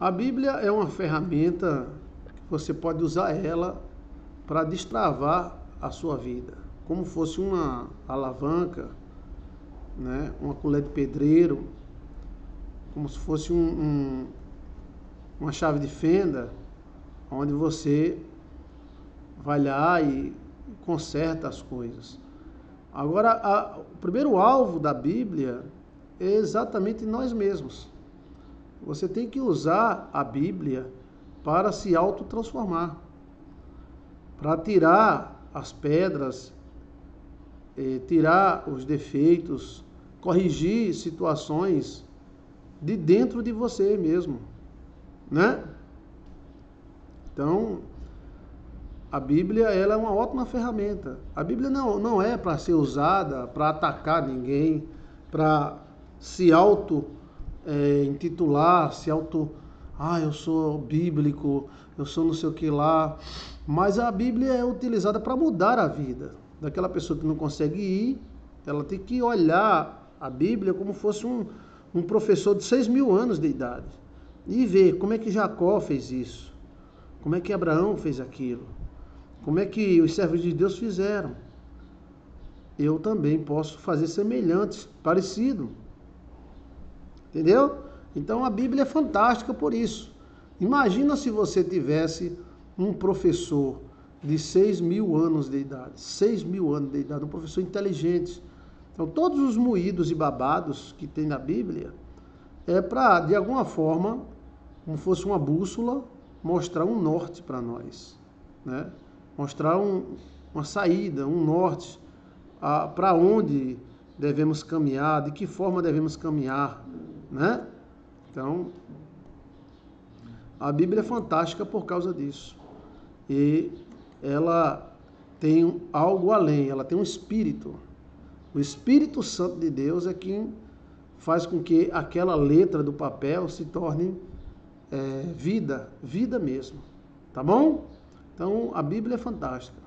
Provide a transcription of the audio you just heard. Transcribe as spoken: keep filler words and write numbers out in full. A Bíblia é uma ferramenta que você pode usar ela para destravar a sua vida, como fosse uma alavanca, né? Uma colher de pedreiro, como se fosse um, um, uma chave de fenda, onde você vai lá e conserta as coisas. Agora, a, o primeiro alvo da Bíblia é exatamente nós mesmos. Você tem que usar a Bíblia para se autotransformar, para tirar as pedras, eh, tirar os defeitos, corrigir situações de dentro de você mesmo, né? Então, a Bíblia ela é uma ótima ferramenta. A Bíblia não, não é para ser usada para atacar ninguém, para se auto-intitular, é, se auto... Ah, eu sou bíblico, eu sou não sei o que lá. Mas a Bíblia é utilizada para mudar a vida. Daquela pessoa que não consegue ir, ela tem que olhar a Bíblia como fosse um, um professor de seis mil anos de idade. E ver como é que Jacó fez isso, como é que Abraão fez aquilo. Como é que os servos de Deus fizeram? Eu também posso fazer semelhantes, parecido. Entendeu? Então a Bíblia é fantástica por isso. Imagina se você tivesse um professor de seis mil anos de idade. seis mil anos de idade, um professor inteligente. Então todos os moídos e babados que tem na Bíblia é para, de alguma forma, como fosse uma bússola, mostrar um norte para nós, né? Mostrar um, uma saída, um norte, para onde devemos caminhar, de que forma devemos caminhar, né? Então, a Bíblia é fantástica por causa disso. E ela tem algo além, ela tem um espírito. O Espírito Santo de Deus é quem faz com que aquela letra do papel se torne é, vida, vida mesmo, tá bom? Então, a Bíblia é fantástica.